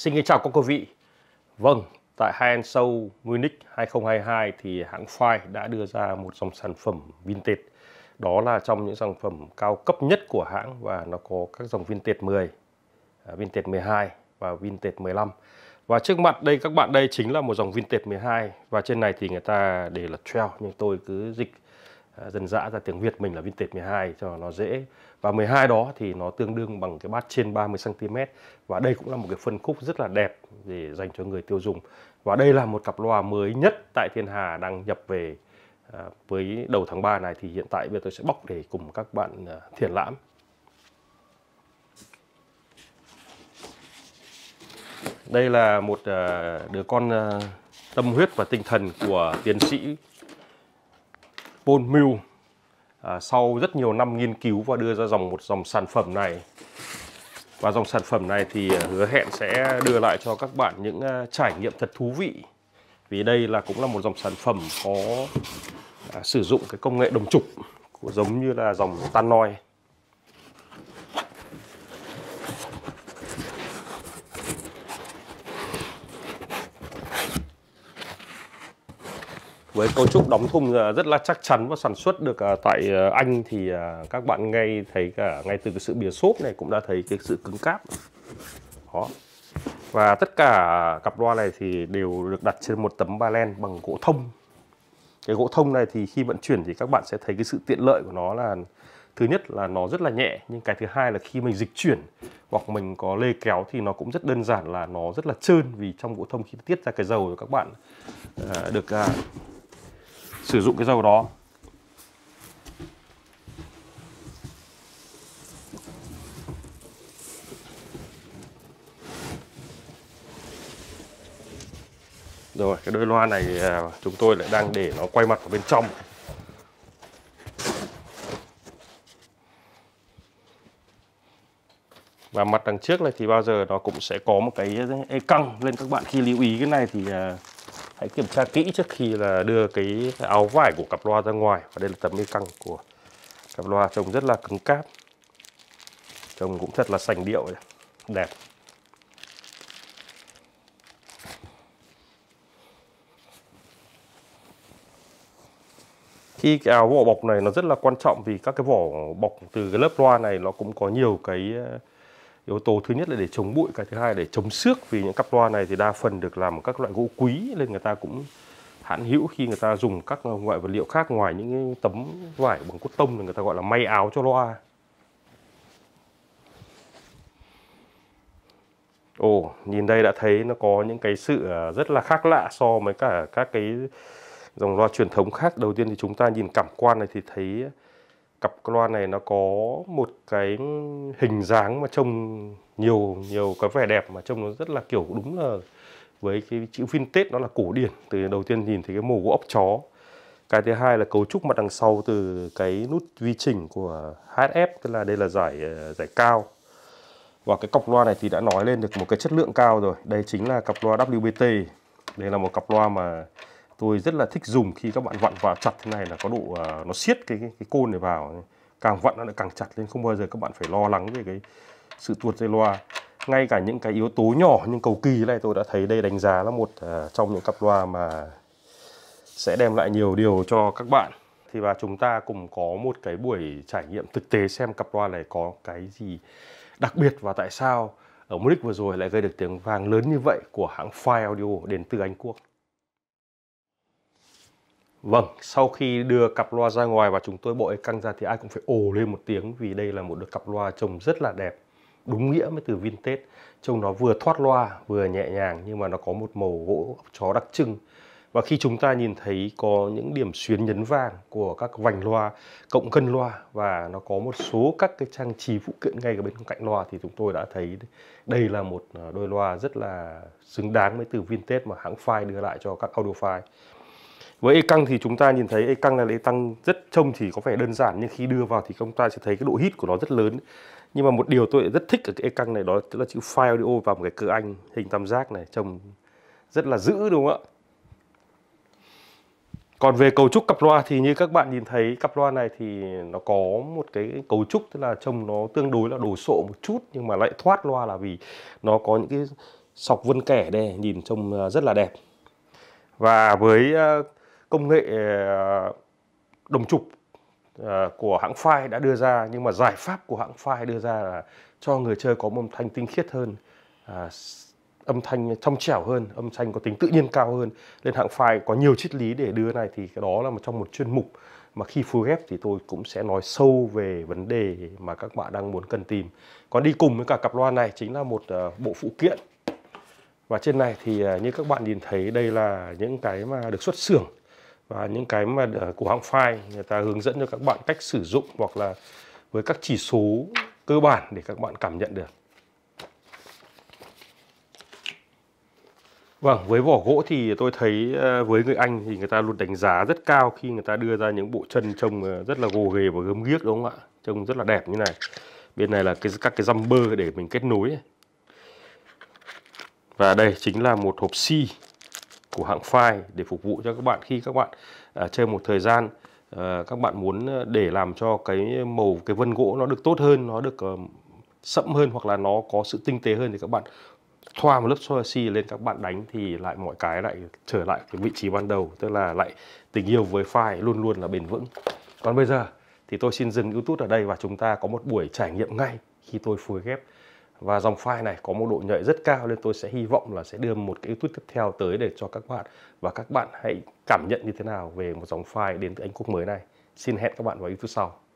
Xin kính chào các quý vị. Vâng, tại High End Munich 2022 thì hãng Fyne đã đưa ra một dòng sản phẩm vintage. Đó là trong những sản phẩm cao cấp nhất của hãng và nó có các dòng vintage 10, vintage 12 và vintage 15. Và trước mặt đây các bạn đây chính là một dòng vintage 12 và trên này thì người ta để là 12 nhưng tôi cứ dịch dân dã ra tiếng Việt mình là vintage 12 cho nó dễ. Và 12 đó thì nó tương đương bằng cái bát trên 30 cm. Và đây cũng là một cái phân khúc rất là đẹp để dành cho người tiêu dùng. Và đây là một cặp loa mới nhất tại Thiên Hà đang nhập về với đầu tháng 3 này. Thì hiện tại bây giờ tôi sẽ bóc để cùng các bạn triển lãm. Đây là một đứa con tâm huyết và tinh thần của tiến sĩ Paul Mew. Sau rất nhiều năm nghiên cứu và đưa ra một dòng sản phẩm này. Và dòng sản phẩm này thì hứa hẹn sẽ đưa lại cho các bạn những trải nghiệm thật thú vị. Vì đây là cũng là một dòng sản phẩm có sử dụng cái công nghệ đồng trục giống như là dòng Tannoy. Với cấu trúc đóng thùng rất là chắc chắn và sản xuất được tại Anh thì các bạn ngay thấy cả ngay từ cái sự bìa xốp này cũng đã thấy cái sự cứng cáp. Đó. Và tất cả cặp loa này thì đều được đặt trên một tấm ba len bằng gỗ thông. Cái gỗ thông này thì khi vận chuyển thì các bạn sẽ thấy cái sự tiện lợi của nó là thứ nhất là nó rất là nhẹ, nhưng cái thứ hai là khi mình dịch chuyển hoặc mình có lê kéo thì nó cũng rất đơn giản là nó rất là trơn, vì trong gỗ thông khi tiết ra cái dầu thì các bạn được sử dụng cái dầu đó. Rồi, cái đôi loa này chúng tôi lại đang để nó quay mặt vào bên trong. Và mặt đằng trước này thì bao giờ nó cũng sẽ có một cái e căng lên. Các bạn khi lưu ý cái này thì hãy kiểm tra kỹ trước khi là đưa cái áo vải của cặp loa ra ngoài. Và đây là tấm e căng của cặp loa, trông rất là cứng cáp. Trông cũng thật là sành điệu, đẹp. Khi cái áo vỏ bọc này nó rất là quan trọng vì các cái vỏ bọc từ cái lớp loa này nó cũng có nhiều cái yếu tố. Thứ nhất là để chống bụi, cái thứ hai để chống xước, vì những cặp loa này thì đa phần được làm các loại gỗ quý nên người ta cũng hãn hữu khi người ta dùng các loại vật liệu khác ngoài những tấm vải bằng cốt tông là người ta gọi là may áo cho loa. Ồ, nhìn đây đã thấy nó có những cái sự rất là khác lạ so với cả các cái dòng loa truyền thống khác. Đầu tiên thì chúng ta nhìn cảm quan này thì thấy cặp loa này nó có một cái hình dáng mà trông nhiều cái vẻ đẹp, mà trông nó rất là kiểu đúng là với cái chữ vintage, nó là cổ điển. Từ đầu tiên nhìn thấy cái màu gỗ ốc chó. Cái thứ hai là cấu trúc mặt đằng sau từ cái nút vi chỉnh của HF, tức là đây là giải cao. Và cái cặp loa này thì đã nói lên được một cái chất lượng cao rồi. Đây chính là cặp loa WBT. Đây là một cặp loa mà tôi rất là thích dùng. Khi các bạn vặn vào chặt thế này là có độ nó siết cái côn này vào. Càng vặn nó lại càng chặt lên, không bao giờ các bạn phải lo lắng về cái sự tuột dây loa. Ngay cả những cái yếu tố nhỏ nhưng cầu kỳ này tôi đã thấy đây đánh giá là một trong những cặp loa mà sẽ đem lại nhiều điều cho các bạn. Thì và chúng ta cùng có một cái buổi trải nghiệm thực tế xem cặp loa này có cái gì đặc biệt và tại sao ở Munich vừa rồi lại gây được tiếng vang lớn như vậy của hãng Fyne Audio đến từ Anh Quốc. Vâng, sau khi đưa cặp loa ra ngoài và chúng tôi bộ căng ra thì ai cũng phải ồ lên một tiếng, vì đây là một đôi cặp loa trông rất là đẹp, đúng nghĩa với từ vintage. Trông nó vừa thoát loa, vừa nhẹ nhàng nhưng mà nó có một màu gỗ chó đặc trưng. Và khi chúng ta nhìn thấy có những điểm xuyến nhấn vàng của các vành loa, cộng cân loa và nó có một số các cái trang trí phụ kiện ngay ở bên cạnh loa thì chúng tôi đã thấy đây là một đôi loa rất là xứng đáng với từ vintage mà hãng Fyne đưa lại cho các audiophile. Với e căng thì chúng ta nhìn thấy e căng này là e căng rất trông thì có vẻ đơn giản, nhưng khi đưa vào thì chúng ta sẽ thấy cái độ hít của nó rất lớn. Nhưng mà một điều tôi rất thích ở cái e căng này đó là chữ Fyne Audio và một cái cửa Anh hình tam giác này, trông rất là dữ đúng không ạ? Còn về cấu trúc cặp loa thì như các bạn nhìn thấy cặp loa này thì nó có một cái cấu trúc, tức là trông nó tương đối là đồ sộ một chút nhưng mà lại thoát loa, là vì nó có những cái sọc vân kẻ đây, nhìn trông rất là đẹp. Và với công nghệ đồng trục của hãng Fyne đã đưa ra, nhưng mà giải pháp của hãng Fyne đưa ra là cho người chơi có một âm thanh tinh khiết hơn, âm thanh trong trẻo hơn, âm thanh có tính tự nhiên cao hơn. Nên hãng Fyne có nhiều triết lý để đưa này, thì cái đó là trong một chuyên mục mà khi full ghép thì tôi cũng sẽ nói sâu về vấn đề mà các bạn đang muốn cần tìm. Còn đi cùng với cả cặp loa này chính là một bộ phụ kiện. Và trên này thì như các bạn nhìn thấy, đây là những cái mà được xuất xưởng và những cái mà của hãng Fyne người ta hướng dẫn cho các bạn cách sử dụng, hoặc là với các chỉ số cơ bản để các bạn cảm nhận được. Vâng, với vỏ gỗ thì tôi thấy với người Anh thì người ta luôn đánh giá rất cao khi người ta đưa ra những bộ chân trông rất là gồ ghề và gớm ghiếc, đúng không ạ? Trông rất là đẹp như này. Bên này là các cái jumper để mình kết nối. Và đây chính là một hộp xi của hãng Fyne để phục vụ cho các bạn khi các bạn chơi một thời gian, các bạn muốn để làm cho cái màu, cái vân gỗ nó được tốt hơn, nó được sẫm hơn, hoặc là nó có sự tinh tế hơn, thì các bạn thoa một lớp xi lên, các bạn đánh thì lại mọi cái lại trở lại cái vị trí ban đầu, tức là lại tình yêu với Fyne luôn luôn là bền vững. Còn bây giờ thì tôi xin dừng YouTube ở đây và chúng ta có một buổi trải nghiệm ngay khi tôi phối ghép. Và dòng Fyne này có một độ nhạy rất cao nên tôi sẽ hy vọng là sẽ đưa một cái YouTube tiếp theo tới để cho các bạn. Và các bạn hãy cảm nhận như thế nào về một dòng Fyne đến từ Anh Quốc mới này. Xin hẹn các bạn vào YouTube sau.